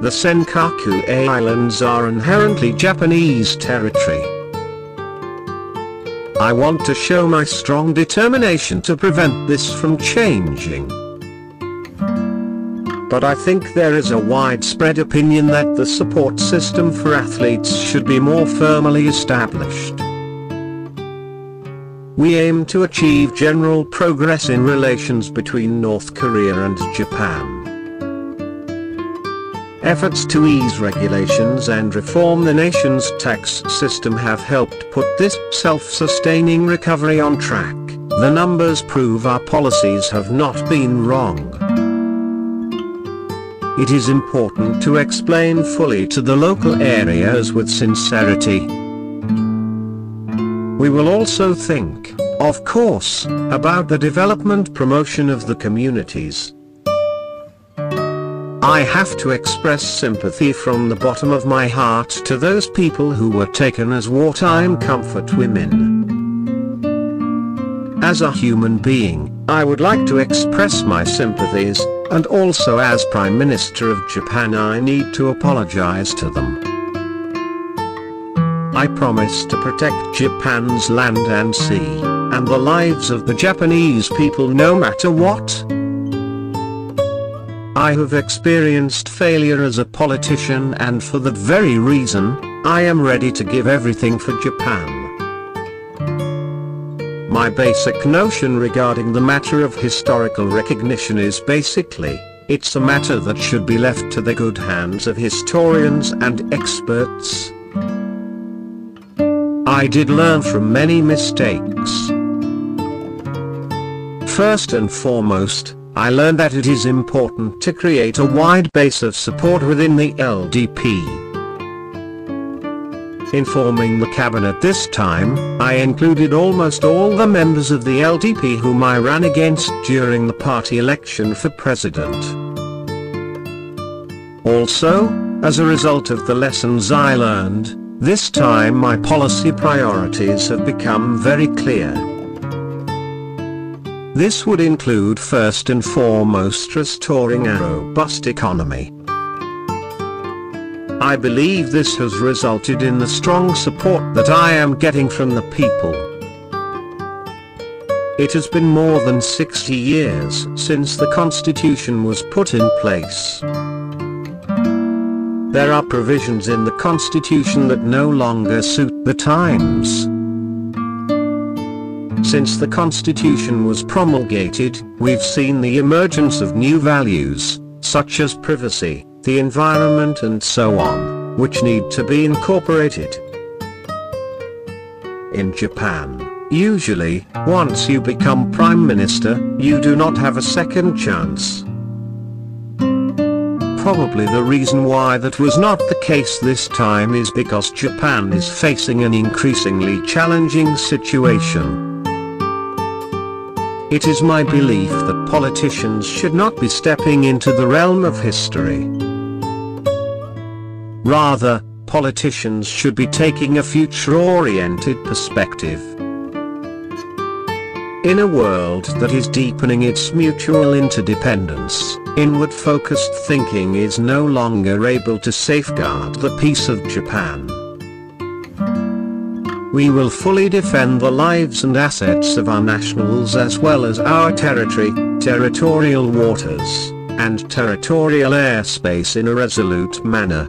The Senkaku Islands are inherently Japanese territory. I want to show my strong determination to prevent this from changing. But I think there is a widespread opinion that the support system for athletes should be more firmly established. We aim to achieve general progress in relations between North Korea and Japan. Efforts to ease regulations and reform the nation's tax system have helped put this self-sustaining recovery on track. The numbers prove our policies have not been wrong. It is important to explain fully to the local areas with sincerity. We will also think, of course, about the development promotion of the communities. I have to express sympathy from the bottom of my heart to those people who were taken as wartime comfort women. As a human being, I would like to express my sympathies, and also as Prime Minister of Japan I need to apologize to them. I promise to protect Japan's land and sea, and the lives of the Japanese people no matter what. I have experienced failure as a politician, and for that very reason, I am ready to give everything for Japan. My basic notion regarding the matter of historical recognition is basically, it's a matter that should be left to the good hands of historians and experts. I did learn from many mistakes. First and foremost, I learned that it is important to create a wide base of support within the LDP. Informing the cabinet this time, I included almost all the members of the LDP whom I ran against during the party election for president. Also, as a result of the lessons I learned, this time my policy priorities have become very clear. This would include first and foremost restoring a robust economy. I believe this has resulted in the strong support that I am getting from the people. It has been more than 60 years since the Constitution was put in place. There are provisions in the Constitution that no longer suit the times. Since the Constitution was promulgated, we've seen the emergence of new values, such as privacy, the environment and so on, which need to be incorporated. In Japan, usually, once you become Prime Minister, you do not have a second chance. Probably the reason why that was not the case this time is because Japan is facing an increasingly challenging situation. It is my belief that politicians should not be stepping into the realm of history. Rather, politicians should be taking a future-oriented perspective. In a world that is deepening its mutual interdependence, inward-focused thinking is no longer able to safeguard the peace of Japan. We will fully defend the lives and assets of our nationals as well as our territory, territorial waters, and territorial airspace in a resolute manner.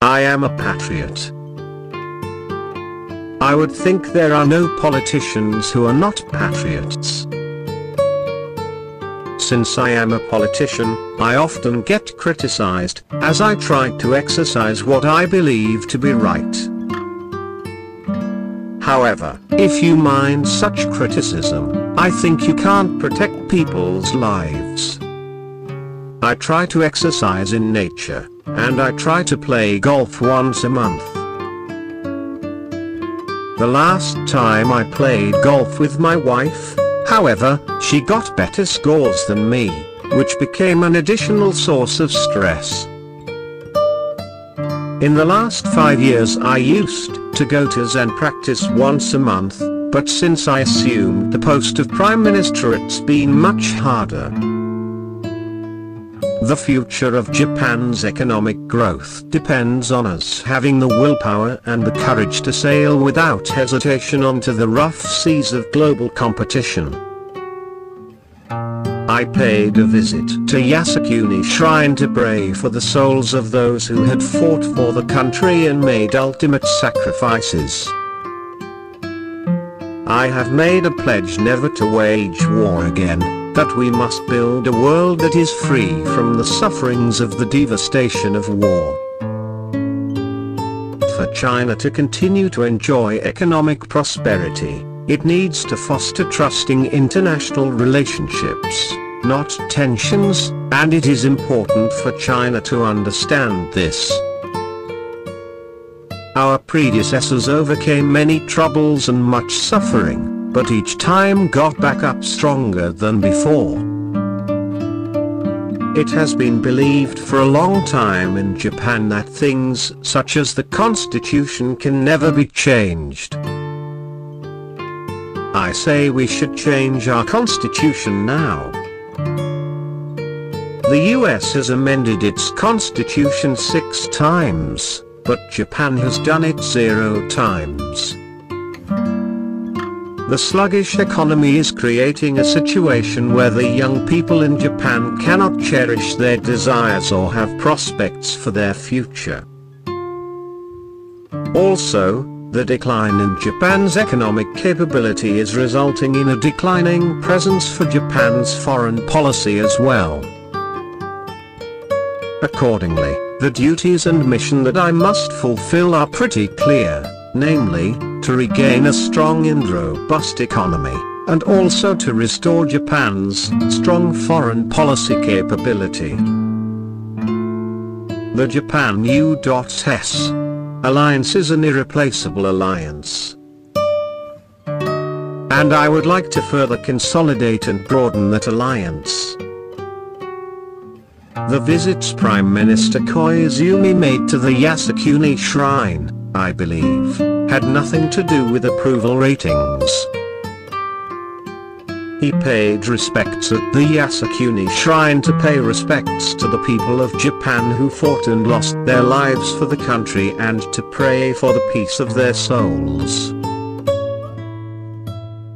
I am a patriot. I would think there are no politicians who are not patriots. Since I am a politician, I often get criticized, as I try to exercise what I believe to be right. However, if you mind such criticism, I think you can't protect people's lives. I try to exercise in nature, and I try to play golf once a month. The last time I played golf with my wife, however, she got better scores than me, which became an additional source of stress. In the last 5 years I used to go to Zen practice once a month, but since I assumed the post of Prime Minister it's been much harder. The future of Japan's economic growth depends on us having the willpower and the courage to sail without hesitation onto the rough seas of global competition. I paid a visit to Yasukuni Shrine to pray for the souls of those who had fought for the country and made ultimate sacrifices. I have made a pledge never to wage war again, that we must build a world that is free from the sufferings of the devastation of war. For China to continue to enjoy economic prosperity, it needs to foster trusting international relationships, not tensions, and it is important for China to understand this. Our predecessors overcame many troubles and much suffering, but each time got back up stronger than before. It has been believed for a long time in Japan that things such as the Constitution can never be changed. I say we should change our Constitution now. The US has amended its Constitution 6 times, but Japan has done it 0 times. The sluggish economy is creating a situation where the young people in Japan cannot cherish their desires or have prospects for their future. Also, the decline in Japan's economic capability is resulting in a declining presence for Japan's foreign policy as well. Accordingly, the duties and mission that I must fulfill are pretty clear, namely, to regain a strong and robust economy, and also to restore Japan's strong foreign policy capability. The Japan U.S. alliance is an irreplaceable alliance, and I would like to further consolidate and broaden that alliance. The visits Prime Minister Koizumi made to the Yasukuni Shrine, I believe, had nothing to do with approval ratings. He paid respects at the Yasukuni Shrine to pay respects to the people of Japan who fought and lost their lives for the country and to pray for the peace of their souls.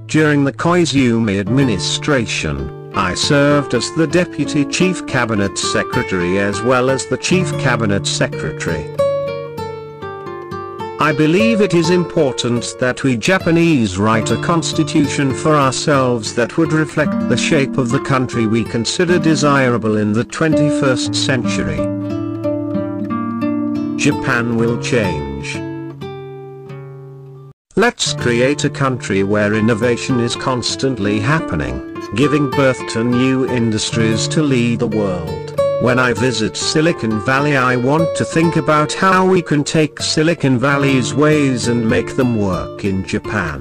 During the Koizumi administration, I served as the Deputy Chief Cabinet Secretary as well as the Chief Cabinet Secretary. I believe it is important that we Japanese write a constitution for ourselves that would reflect the shape of the country we consider desirable in the 21st century. Japan will change. Let's create a country where innovation is constantly happening, giving birth to new industries to lead the world. When I visit Silicon Valley, I want to think about how we can take Silicon Valley's ways and make them work in Japan.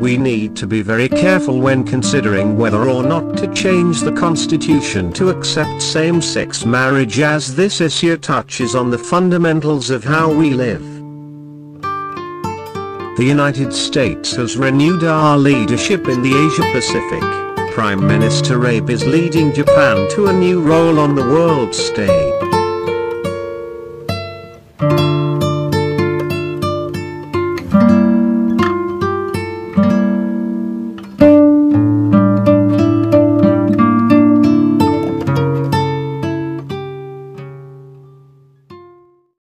We need to be very careful when considering whether or not to change the Constitution to accept same-sex marriage, as this issue touches on the fundamentals of how we live. The United States has renewed our leadership in the Asia-Pacific. Prime Minister Abe is leading Japan to a new role on the world stage.